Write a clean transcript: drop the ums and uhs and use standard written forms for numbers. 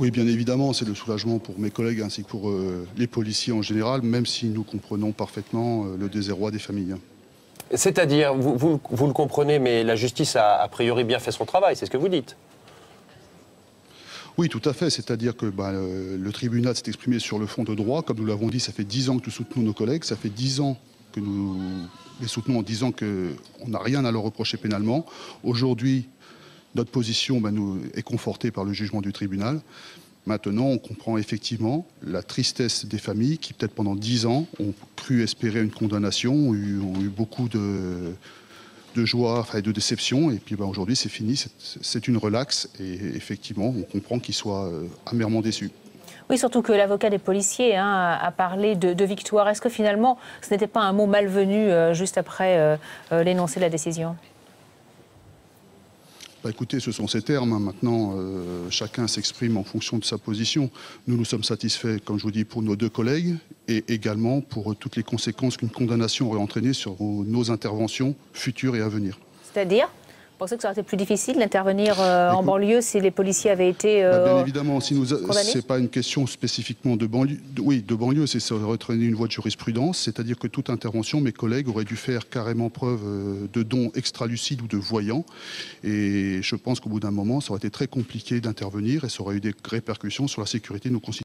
Oui, bien évidemment, c'est le soulagement pour mes collègues ainsi que pour les policiers en général, même si nous comprenons parfaitement le désarroi des familles. C'est-à-dire, vous le comprenez, mais la justice a priori bien fait son travail, c'est ce que vous dites? Oui, tout à fait. C'est-à-dire que le tribunal s'est exprimé sur le fond de droit. Comme nous l'avons dit, ça fait 10 ans que nous soutenons nos collègues. Ça fait 10 ans que nous les soutenons en disant qu'on n'a rien à leur reprocher pénalement. Aujourd'hui, notre position est confortée par le jugement du tribunal. Maintenant, on comprend effectivement la tristesse des familles qui, peut-être pendant 10 ans, ont cru espérer une condamnation, ont eu beaucoup de joie, enfin, de déception. Et puis aujourd'hui, c'est fini, c'est une relaxe. Et effectivement, on comprend qu'ils soient amèrement déçus. Oui, surtout que l'avocat des policiers a parlé de victoire. Est-ce que finalement, ce n'était pas un mot malvenu juste après l'énoncé de la décision ? Bah écoutez, ce sont ces termes. Maintenant, chacun s'exprime en fonction de sa position. Nous sommes satisfaits, comme je vous dis, pour nos 2 collègues et également pour toutes les conséquences qu'une condamnation aurait entraînées sur nos interventions futures et à venir. C'est-à-dire ? Vous pensez que ça aurait été plus difficile d'intervenir en banlieue si les policiers avaient été bien évidemment, si nous c'est pas une question spécifiquement de banlieue. Oui, de banlieue, ça aurait entraîné une voie de jurisprudence, c'est-à-dire que toute intervention, mes collègues auraient dû faire carrément preuve de dons extra-lucides ou de voyants. Et je pense qu'au bout d'un moment, ça aurait été très compliqué d'intervenir et ça aurait eu des répercussions sur la sécurité de nos concitoyens.